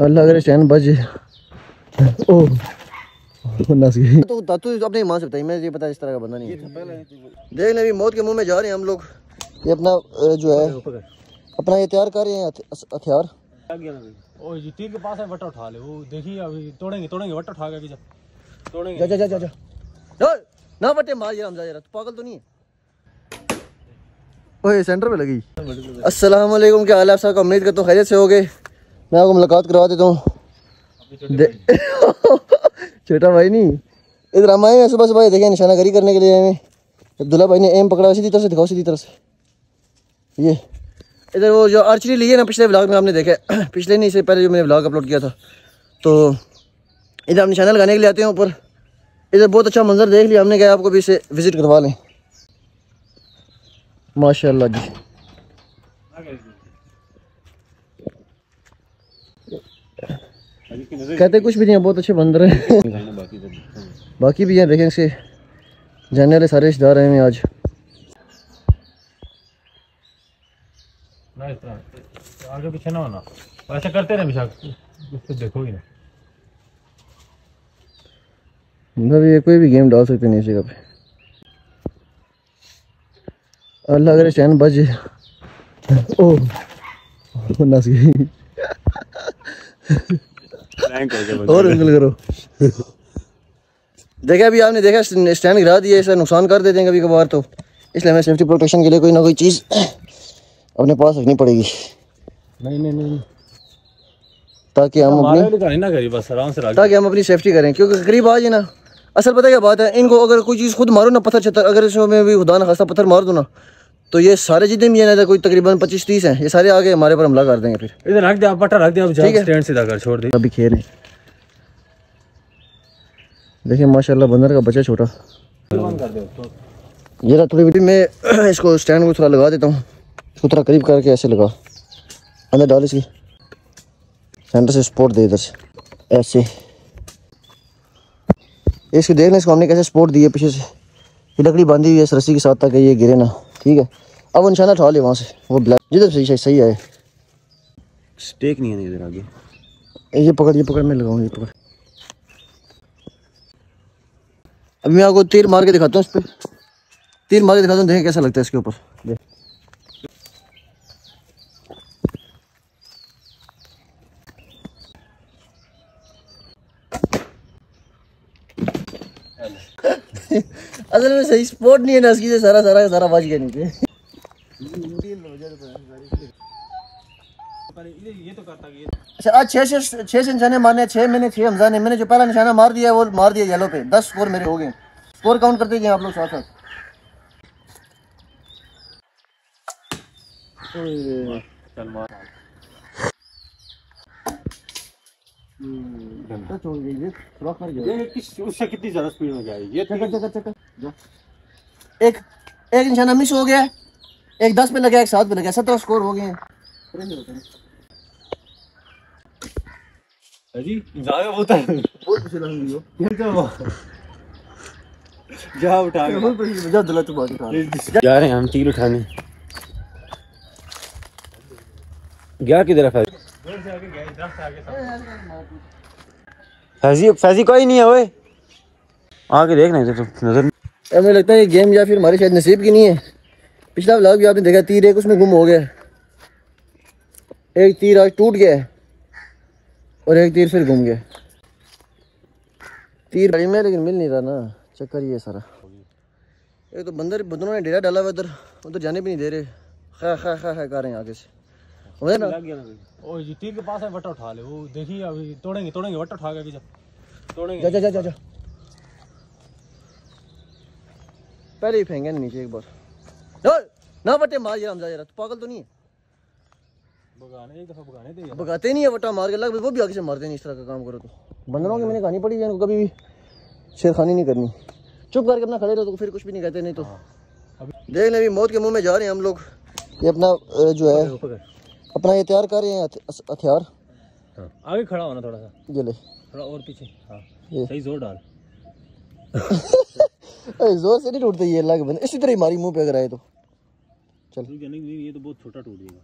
अल्लाह तेरे चैन बज। ओह नस गई। तो अपने माँ से बताइए, मैं ये पता इस तरह का बंदा नहीं है। देख ले अभी मौत के मुंह में जा रहे हैं हम लोग। ये अपना जो है अपना ये तैयार कर रहे हैं हथियार। ओ जीती के पास है, वट्टा उठा ले। वो देखिए अभी तोड़ेंगे वट्टा उठा के तोड़ेंगे। जा जा जा जा ना बटे मार जरा, हम जा जरा, तू पागल तो नहीं है। ओए सेंटर पे लगी। अस्सलाम वालेकुम, क्या हाल है साहब? उम्मीद करता हूँ खैरियत से होगे। मैं आपको मुलाकात करवा देता हूँ। छोटा भाई नहीं, इधर हम आए हैं सुबह सुबह, देखें निशानागरी करने के लिए आए हैं। अब्दुल्ला भाई ने एम पकड़ा, सीधी तरफ से दिखाओ, सीधी तरफ से। ये इधर वो जो आर्चरी ली है ना, पिछले व्लॉग में आपने देखा है, पिछले नहीं, इससे पहले जो मैंने व्लॉग अपलोड किया था। तो इधर हम निशाना लगाने के लिए आते हैं ऊपर। इधर बहुत अच्छा मंजर देख लिया हमने, क्या आपको भी इसे विज़िट करवा लें। माशाल्लाह जी, कहते कुछ भी नहीं है, बहुत अच्छे बंदर हैं। बाकी भी हैं, देखें इसके जानने वाले सारे रिश्तेदार हैं आज। आगे पीछे ना होना, ऐसा करते रहे, देखो ही ना। मतलब ये कोई भी गेम डाल सकते नहीं इस जगह पे। अल्लाह करे चैन बज। ओह नस गई। और अंकल करो। देखा अभी आपने देखा स्टैंड गिरा दिया, इससे नुकसान कर देते हैं कभी कभार, तो इसलिए हमें सेफ्टी प्रोटेक्शन के लिए कोई ना कोई चीज़ अपने पास रखनी पड़ेगी। नहीं नहीं नहीं, ताकि हम अपनी सेफ्टी करें, क्योंकि करीब आ जाए ना। असल पता क्या बात है, इनको अगर कोई चीज़ खुद मारो ना, पत्थर छत्तर, अगर इसमें भी खुदा ना खासा पत्थर मार दो ना, तो ये सारे जितने भी है ना, कोई तकरीबन 25-30 हैं, ये सारे आगे हमारे पर हमला कर देंगे। फिर इधर रख दे आप, पट्टा रख दे आप, स्टैंड सीधा कर छोड़ दे। अभी खेल देखिए माशाल्लाह, बंदर का बच्चा छोटा। जरा थोड़ी भी मैं इसको स्टैंड को थोड़ा लगा देता हूँ, इसको थोड़ा करीब करके ऐसे लगा, अंदर डाल इसकी, सेंटर से सपोर्ट दे इधर से, ऐसे। इसको देखना, इसको हमने कैसे सपोर्ट दी है पीछे से, ये लकड़ी बांधी हुई है इस रस्सी के साथ ताकि ये गिरे ना, ठीक है। अब वो निशाना उठा ले वहाँ से, वो ब्लैक जिधर से सही आए। स्टेक नहीं है इधर आगे, ये पकड़ मैं लगाऊँ, ये पकड़। अभी मैं आपको तीर मार के दिखाता हूँ, इस पर तीर मार के दिखाता हूँ, देखें कैसा लगता है इसके ऊपर। देख असल में सही स्पोर्ट नहीं है ना, इसकी से सारा सारा सारा बच गया नीचे। अच्छा आज 6 निशाने मारने, 6 मैंने 6 हमजा ने। मैंने जो पहला निशाना मार दिया है वो मार दिया येलो पे। 10 स्कोर मेरे हो गए। स्कोर काउंट करते जाएं आप लोग साथ साथ। कितनी ज़्यादा स्पीड में गया ये, एक निशाना मिस हो गया, एक 10 पे लगा, एक 7 पे लगा, 17 स्कोर हो गए हैं। अजी ज़्यादा बोलता है, बहुत जा उठा जा रहे हैं हम तीर उठाने। गया किधर है फैजी? कोई नहीं है ओए, आके देख नहीं तो नजर। हमें लगता है ये गेम या फिर हमारे शायद नसीब की नहीं है। पिछला व्लॉग भी आपने देखा, तीर एक उसमें गुम हो गया, एक तीर आज टूट गया और एक तीर फिर गुम गया। तीर बड़ी में लेकिन मिल नहीं रहा ना, चक्कर ये सारा। एक तो बंदरों ने डेरा डाला हुआ इधर, उधर जाने भी नहीं दे रहे, खा खा खा खा कर रहे हैं आगे से। ओ जी तीर के पास है, वट्टा उठा ले। वो देखिए अभी तोड़ेंगे वट्टा उठा के तोड़ेंगे। जा जा जा जा, पहले ही फेंगे नीचे एक बार ना, वट्टे मार जरा, हम जा जरा, तू पागल तो नहीं है। भगाने एक दफा भगाने दे यार, भगाते नहीं है वट्टा मार के, लग वो भी आगे से मारते नहीं। इस तरह का काम करो तो बंदरों की मैंने कहानी पड़ी है, इनको कभी भी शेरखानी नहीं करनी, चुप करके अपना खड़े रहो तो फिर कुछ भी नहीं कहते। नहीं तो देख ले अभी मौत के मुंह में जा रहे हैं हम लोग। ये अपना जो है अपना ये तैयार कर रहे हैं हथियार। हाँ। आगे खड़ा होना थोड़ा सा, ये ले थोड़ा और पीछे। हाँ। सही जोर डाल। जोर से नहीं टूटते ये, अल्लाह के बंदे। इसी तरह ही मारी मुंह पे अगर आए तो चल। नहीं ये तो बहुत छोटा टूट जाएगा।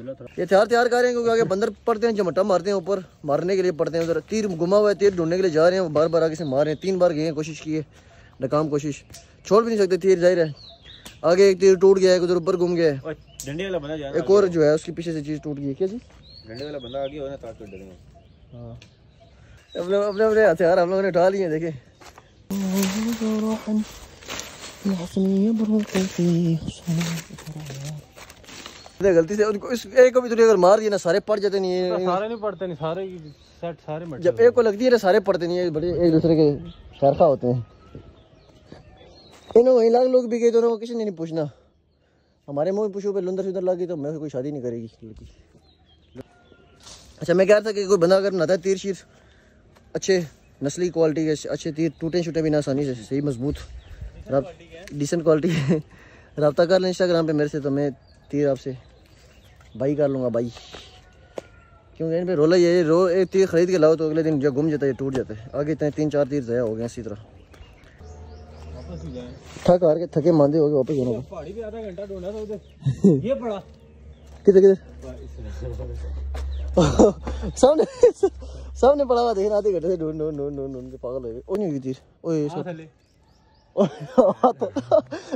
ये हथियार तैयार कर रहे हैं क्योंकि आगे बंदर पड़ते हैं, झमटा मारते हैं ऊपर, मारने के लिए पड़ते हैं। उधर तीर घुमा हुआ है, तीर ढूंढने के लिए जा रहे हैं, बार बार आगे से मार रहे हैं। 3 बार गए हैं, कोशिश की है, नाकाम कोशिश। छोड़ भी नहीं सकते तीर, जाहिर है। आगे एक तीर टूट गया है, उधर ऊपर घूम गया है, डंडे वाला बंदा जा रहा है। एक और जो है उसके पीछे से चीज़ टूट गई है। क्या जी, डंडे वाला बंदा आ गया और ना ताक कर डरेंगे। हाँ, अपने अपने अपने हथियार हम लोगों ने उठा लिए हैं। देखें गलती से उनको इस एक को भी थोड़ी अगर मार दिया ना, सारे पड़ जाते। नहीं तो सारे नहीं पड़ते, नहीं सारे सेट सारे मरते। जब एक को लगती है ना, सारे पड़ते नहीं है, बड़े एक दूसरे के शर्खा होते हैं। वहीं लाख लोग भी गए, दोनों को किसी ने नहीं पूछना। हमारे मुँह पूछो पे लुंदर सुंदर लगी तो मैं कोई शादी नहीं करेगी लड़की। अच्छा मैं कह रहा था कि कोई बंदा अगर बनाता है तीर शीर अच्छे नस्ली क्वालिटी के, अच्छे तीर टूटे छूटे बिना आसानी से, सही मजबूत डिसेंट क्वालिटी है, रब्ता कर लें इंस्टाग्राम पर मेरे से, तो मैं तीर आपसे बाई कर लूँगा बाई। क्योंकि इन पर रोला ये रो, एक तीर खरीद के लाओ तो अगले दिन जो गुम जाता है, टूट जाता है। आगे इतने 3-4 तीर ज़ाया हो गए इसी तरह। थक हार के थके मांदे हो गए, वापस जाना। पहाड़ी पे आधा घंटा ढूंढा था उधर, ये पड़ा किधर किधर सामने सामने पड़ा हुआ, देख रहा आधे घंटे से ढूंढ ढूंढ ढूंढ ढूंढ ढूंढ के पागल हो गए। ओ नहीं हुई तीर, ओए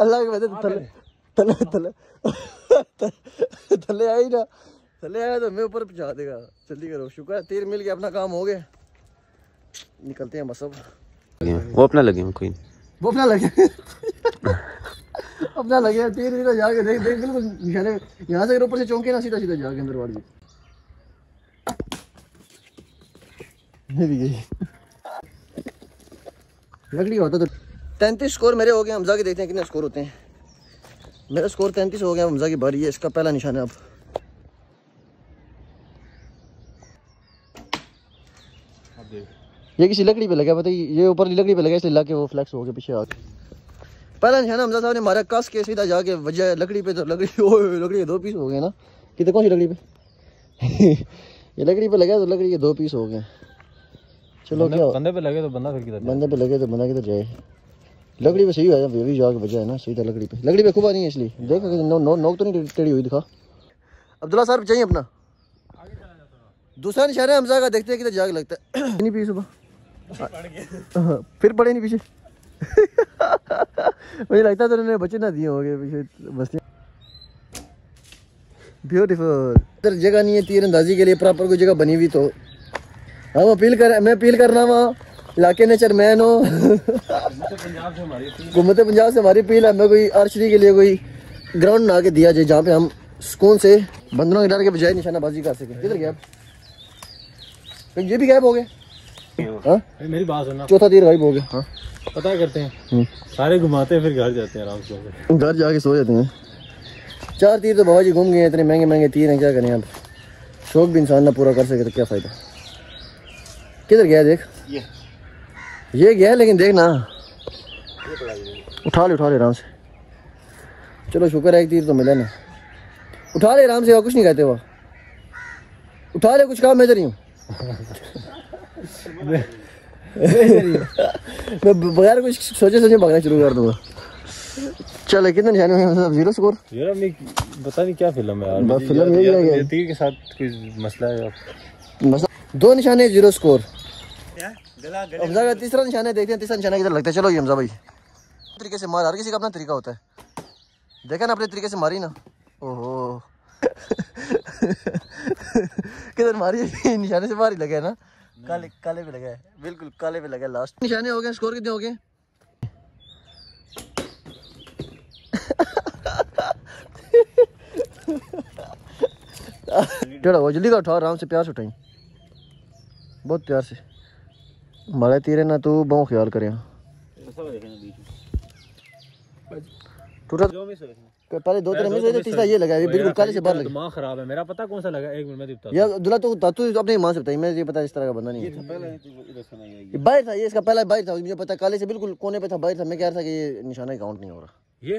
अल्लाह के वैसे थले थले थले आई ना, थले आया तो मैं ऊपर पहुँचा देगा। जल्दी करो, शुक्र है तीर मिल गया, अपना काम हो गया। निकलते हैं बस अब। वो अपना लगे, कोई वो अपना लगे अपना लगे। तीर भी तो जाके देख देख, बिल्कुल निशाने यहाँ से ऊपर से चौंके ना, सीधा सीधा जाके अंदर वाड़ गई लकड़ी होता। तो 33 स्कोर मेरे हो गए। हमजा के देखते हैं कितने स्कोर होते हैं। मेरा स्कोर 33 हो गया। हमजा की बारी है, इसका पहला निशान है। अब ये किसी लकड़ी पे लगा, बताइए, ये ऊपर लकड़ी पे लगा, इसलिए लाके वो फ्लैक्स हो गया पीछे आके। पहला निशान हमजा साहब ने मारा, कस के सीधा जाके वजह लकड़ी पे। तो लकड़ी ओ लकड़ी 2 पीस हो गए ना। कितने कौन सी लकड़ी पे ये लकड़ी पे लगा तो लकड़ी के 2 पीस हो गए। चलो क्या बंदे पे लगे तो बंदा फिर किधर, बंदे पे लगे तो बंदा किधर जाए। लकड़ी पे सही हुआ है, भी जाके बजा है ना सीधा लकड़ी पे। लकड़ी पे खूबा नहीं है इसलिए देख, नो नो नोक तो नहीं टेढ़ी हुई। दिखा अब्दुल्ला साहब चाहिए अपना दूसरा निशान है हमजा का। देखते हैं किधर जाके लगता है। नहीं पीछे सुबह फिर पड़े नहीं पीछे मुझे लगता है तो उन्होंने बच्चे ना दिए होंगे पीछे बस्ती। ब्यूटीफुल। इधर जगह नहीं है तीर अंदाजी के लिए प्रॉपर कोई जगह बनी हुई, तो हम अपील कर, मैं अपील करना वहाँ इलाके नेचर मैन हो घूमत पंजाब से हमारी अपील है। हमें कोई आर्चरी के लिए कोई ग्राउंड ना के दिया जाए जहाँ पे हम सुकून से बंदरों के डर के बजाय निशानाबाजी कर सकें। किधर गैप, ये भी गायब हो गए। मेरी बात सुनना, चौथा तीर गायब हो गया। हाँ पता करते हैं, सारे घुमाते हैं फिर घर जाते हैं, आराम से घर जाके सो जाते हैं। 4 तीर तो बाबा जी घूम गए। इतने महंगे महंगे तीर हैं, क्या करें आप। शौक भी इंसान ना पूरा कर सके तो क्या फ़ायदा। किधर गया देख, ये गया लेकिन देखना उठा ले आराम से। चलो शुक्र है एक तीर तो मिला ना। उठा ले आराम से, कुछ नहीं कहते, वह उठा ले, कुछ काम मैं रही हूँ मैं बगैर कुछ सोचे भागना शुरू कर दूंगा। चले कितने निशाने में 0 स्कोर। यार पता नहीं क्या फिल्म है यार, फिल्म ये तीर के साथ कुछ मसला है। 2 निशाने 0 स्कोर। हमजा का तीसरा निशाना है, देखते हैं तीसरा निशाना किधर लगता है। चलो ये हमजा भाई तरीके से मार, हर किसी का अपना तरीका होता है। देखा ना अपने तरीके से मारी ना। ओहो किधर मारी है, निशाने से बाहर ही लगा है ना, काले काले पे लगा है, बिल्कुल काले पे लगा है। लास्ट निशाने हो गए। स्कोर कितने हो गए जल्दी का उठाओ आराम से, प्यार से उठाई, बहुत प्यार से मारा तीर है ना, तो बहुत ख्याल करें। पहले 2 3 मिनट में तीसरा ये लगा, ये बिल्कुल काले से बाहर लगा। दिमाग खराब है मेरा, पता कौन सा लगा। 1 मिनट में दिखता यार दुला तो दातू अपने मां से बताई, मैं ये पता इस तरह का बंदा नहीं है। ये पहला इधर से नहीं आएगी, बाहर था ये, इसका पहला बाहर था, मुझे पता काले से बिल्कुल कोने पे था, बाहर था। मैं कह रहा था कि ये निशाना काउंट नहीं हो रहा। ये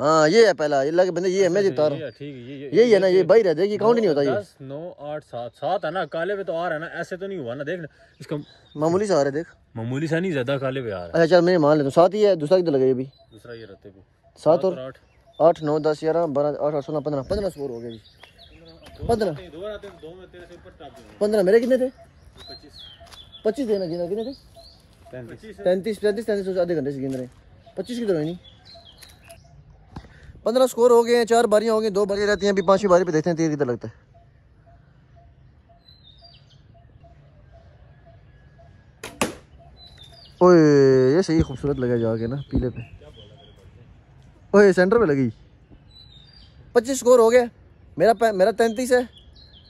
हां ये है पहला, ये लगे बंदे, ये है मैं दिखता रहा हूं। ठीक है ये यही है ना, ये बाहर है, देखिए काउंट नहीं होता। ये 10 9 8 7 7 है ना, काले पे तो आ रहा है ना, ऐसे तो नहीं हुआ ना। देख इसका मामूली सा आ रहा है, देख मामूली सा नहीं, ज्यादा काले पे आ रहा है। अच्छा चल मैं मान लेता हूं 7 ही है। दूसरा किधर लगा ये भी, दूसरा ये रहते पे 7 और 8 9 10 11 12 18 16 15 15 स्कोर हो गया जी। 15 मेरे कितने थे? 25 थे ना, गिना कितने थे? 35 आधे घंटे से गिन रहे हैं। 25 किधर हुई? 15 स्कोर हो गए हैं, 4 बारियाँ हो गई, 2 बारियाँ रहती हैं, अभी 5वीं बारी पे देखते हैं तीर किधर लगता है। ओए ये सही खूबसूरत लगा जाके ना पीले पे। ओए सेंटर पे लगी। 25 स्कोर हो गया मेरा 33 है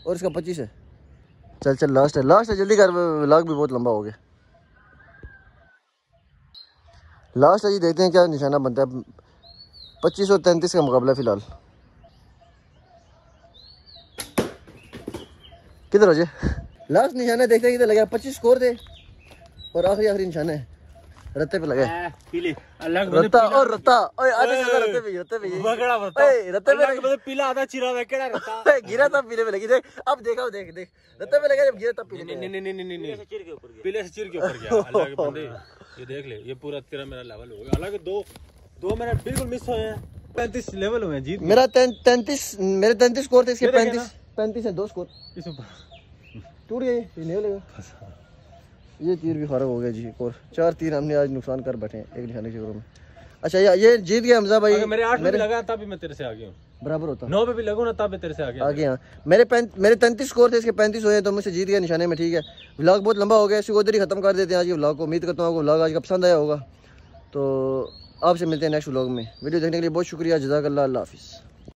और इसका 25 है। चल चल लास्ट है, लास्ट है, जल्दी कर, व्लॉग भी बहुत लंबा हो गया। लास्ट है जी, देखते हैं क्या निशाना बनता है। 25 और 33 का मुकाबला फिलहाल। किधर हो जाए लास्ट निशाना, देखते हैं किधर लगा। 25 स्कोर थे और आखिरी निशाना है, रत्ते पे लगा है। रत्ता और रत्ता, ओए आधे ज्यादा रत्ते पे पीला, आधा चिरा हुआ है। केड़ा रत्ता गिरा था पीले पे लगी, देख अब देखा, देख रत्ते पे लगा, जब गिरा तब पीले। नहीं से चिर के ऊपर गया, पीले से चिर के ऊपर गया। अल्लाह के बंदे ये देख ले, ये पूरा तेरा मेरा लेवल हो गया। हालांकि 2 मेरा बिल्कुल मिस हुए हैं। 35 लेवल हुए हैं। जीत मेरा 33, मेरे 33 स्कोर थे, इसके 35 है, 2 स्कोर टूट गए। ये नहीं लगेगा, ये तीर भी खराब हो गया जी। और 4 तीर हमने आज नुकसान कर बैठे हैं एक निशाने के चक्कर में। अच्छा ये जीत गया हमजा भाई। अगर मेरे 8 पे लगा तब भी मैं तेरे से आगे हूं, बराबर होता। 9 पे भी लगो ना तब भी तेरे से आगे हां। मेरे 33 स्कोर थे, इसके 35 हुए, तो मुझसे जीत गया निशाने में। ठीक है, व्लॉग बहुत लंबा हो गया, इसको उधर ही खत्म कर देते हैं आज के व्लॉग को। उम्मीद करता हूं आपको व्लॉग आज का पसंद आया होगा। तो आपसे मिलते हैं नेक्स्ट व्लॉग में। वीडियो देखने के लिए बहुत शुक्रिया। जज़ाक अल्लाह, अल्लाह हाफिज़।